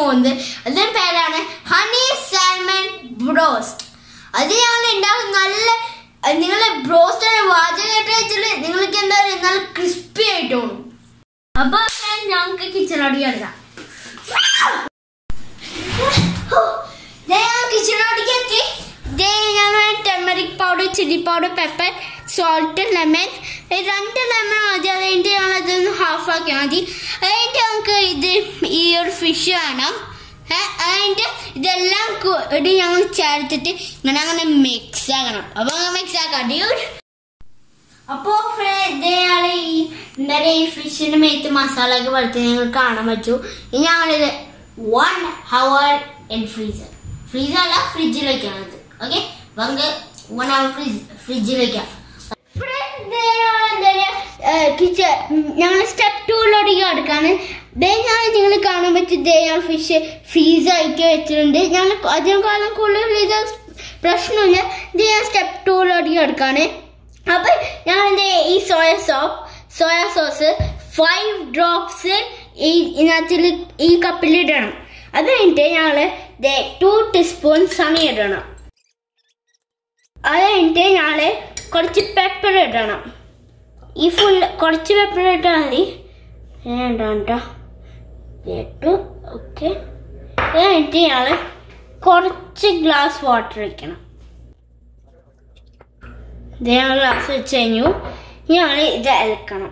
மூந்து. அதன் பேரான honey salmon Frost. அது ഞങ്ങൾ ഉണ്ടാക്കുന്ന നല്ല നിങ്ങൾ ബ്രോസ്റ്റാണ് വാചകമായിട്ട് വെച്ചാൽ നിങ്ങൾക്ക് എന്താ പറയുക നല്ല ക്രിസ്പി ആയിട്ട് തോന്നും. അപ്പോൾ ഞങ്ങൾക്ക് കിച്ചൺ അടി എടുക്കാം. Kitchen turmeric powder chili powder pepper salt lemon lemon half आगे अगर फिश ചേർത്തിട്ട് അങ്ങനെ മിക്സ് ആക്കണം. അപ്പോൾ അങ്ങനെ മിക്സ് ആക്കാം. അപ്പോൾ ഈ ഫിഷിന്റെ മേത്ത് മസാല ഒക്കെ വറുത്ത് നിങ്ങൾ കാണാൻ പറ്റൂ. ഇനി ഞങ്ങളിത് 1 hour in freezer. ഫ്രീസർ അല്ല ഫ്രിഡ്ജിലേക്കാണത്. ഓക്കെ വങ്ക 1 hour ഫ്രിഡ്ജിലേക്കാണ്. കിച്ചൺ ഞങ്ങൾ സ്റ്റെപ്പ് 2 എടുക്കാണ്. ഞാൻ നിങ്ങൾ കാണാൻ പറ്റും ഞങ്ങൾ ഫിഷ് ഫ്രീസറൊക്കെ വെച്ചിട്ടുണ്ട്. ഞങ്ങൾ അധികം കാലം കൂടുതൽ ഇത് പ്രശ്നമില്ല. ഇത് ഞാൻ സ്റ്റെപ്പ് 2 എടുക്കാണ്. അപ്പം ഞങ്ങൾ ഈ സോയ സോസ് 5 drops ഇതിനകത്തിൽ ഈ കപ്പിലിടണം. അത് കഴിഞ്ഞിട്ട് ഞങ്ങൾ 2 teaspoon honey ഇടണം. അത് കഴിഞ്ഞിട്ട് ഞങ്ങൾ കുറച്ച് പെപ്പർ ഇടണം. ഈ ഫുൾ കുറച്ച് പെപ്പർ ഇട്ടാൽ മതി. വേണ്ടോ ഇട്ടു. ഓക്കെ അത് കഴിഞ്ഞിട്ട് ഞങ്ങൾ കുറച്ച് ഗ്ലാസ് വാട്ടർ വയ്ക്കണം. ഇത് ഞങ്ങൾ ഗ്ലാസ് വെച്ച് കഴിഞ്ഞു. ഞങ്ങൾ ഇത് ഇളക്കണം.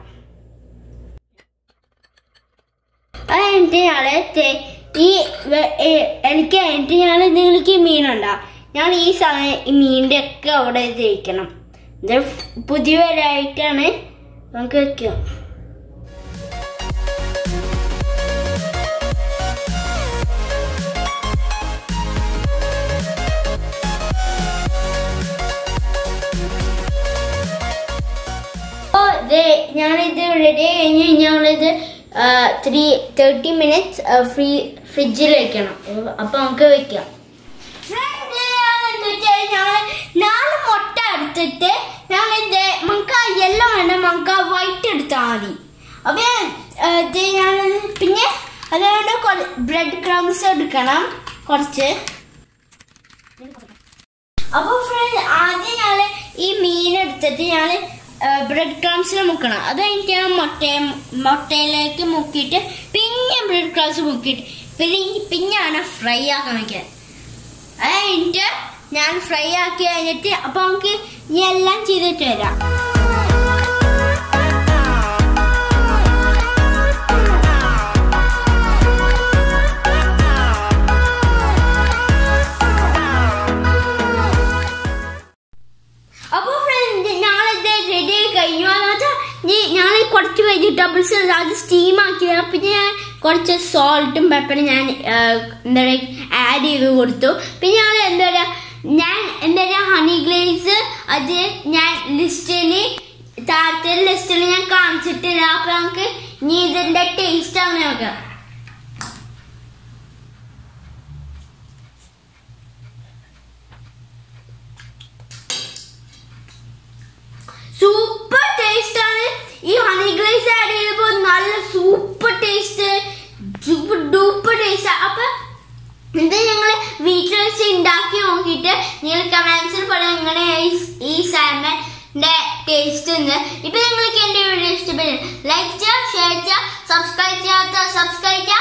അത് കഴിഞ്ഞിട്ട് ഞങ്ങൾ ഈ എനിക്ക് കഴിഞ്ഞിട്ട് ഞാൻ നിങ്ങൾക്ക് മീനുണ്ടാവും. ഞാൻ ഈ സമയം ഈ മീനിൻ്റെ ഒക്കെ അവിടെ തേക്കണം. ഇത് പുതിയ വരായിട്ടാണ് നമുക്ക് വയ്ക്കുക. ഞാനിത് റെഡി കഴിഞ്ഞ് ഞങ്ങളിത് 30 minutes ഫ്രിഡ്ജിൽ വെക്കണം. അപ്പൊ നമുക്ക് വെക്കാം. ഞങ്ങൾ മുട്ട എടുത്തിട്ട് ഞങ്ങളിത് നമുക്ക് യെല്ലോ വേണ്ട, നമുക്ക് വൈറ്റ് എടുത്താൽ മതി. അപ്പൊ ഞാൻ പിന്നെ അതുകൊണ്ട് ബ്രെഡ് ക്രംസ് എടുക്കണം കുറച്ച്. അപ്പൊ ഫ്രണ്ട് ആദ്യം ഞങ്ങൾ ഈ മീൻ എടുത്തിട്ട് ഞങ്ങൾ ബ്രെഡ് ക്രംസിൽ മുക്കണം. അത് കഴിഞ്ഞിട്ട് ഞാൻ മുട്ടയിലേക്ക് മുക്കിയിട്ട് പിന്നെ ബ്രെഡ് ക്രംസ് മുക്കിയിട്ട് പിന്നെയാണ് ഫ്രൈ ആക്കാൻ വയ്ക്കുക. അത് കഴിഞ്ഞിട്ട് ഞാൻ ഫ്രൈ ആക്കി കഴിഞ്ഞിട്ട് അപ്പോൾ നമുക്ക് ഇനി എല്ലാം ചെയ്തിട്ട് വരാം. ഞാൻ കുറച്ച് വെജിറ്റബിൾസ് അത് സ്റ്റീമാക്കിയതാണ്. പിന്നെ ഞാൻ കുറച്ച് സോൾട്ടും പെപ്പറും ഞാൻ എന്താ പറയുക ആഡ് ചെയ്ത് കൊടുത്തു. പിന്നെ ഞാൻ എന്താ പറയുക ഹണി ഗ്ലേസ് അത് ഞാൻ താഴത്തെ ലിസ്റ്റിൽ ഞാൻ കാണിച്ചിട്ടില്ല. അപ്പം നമുക്ക് ഇനി ഇതിൻ്റെ ടേസ്റ്റ് ആണ് നോക്കാം. സൂപ്പർ ടേസ്റ്റ് ആണ്. ഈ ഹണി ഗ്ലേസ് ആഡ് ചെയ്തപ്പോൾ നല്ല സൂപ്പർ ടേസ്റ്റ്. അപ്പൊ ഇത് ഞങ്ങൾ വീട്ടിൽ വെച്ച് ഉണ്ടാക്കി നോക്കിയിട്ട് നിങ്ങൾ കമന്റ്സിൽ പറയാം എങ്ങനെയായി ഈ സാൽമന്റെ ടേസ്റ്റ് എന്ന്. ഇപ്പൊ നിങ്ങൾക്ക് എന്റെ വീഡിയോ ഇഷ്ടപ്പെട്ടു ലൈക്ക് ചെയ്യുക, ഷെയർ ചെയ്യുക, സബ്സ്ക്രൈബ് ചെയ്യാത്ത സബ്സ്ക്രൈബ് ചെയ്യുക.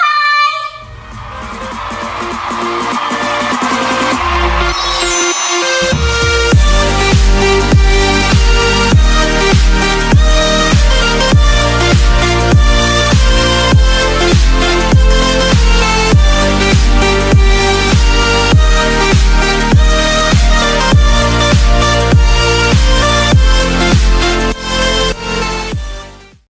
ഞാൻ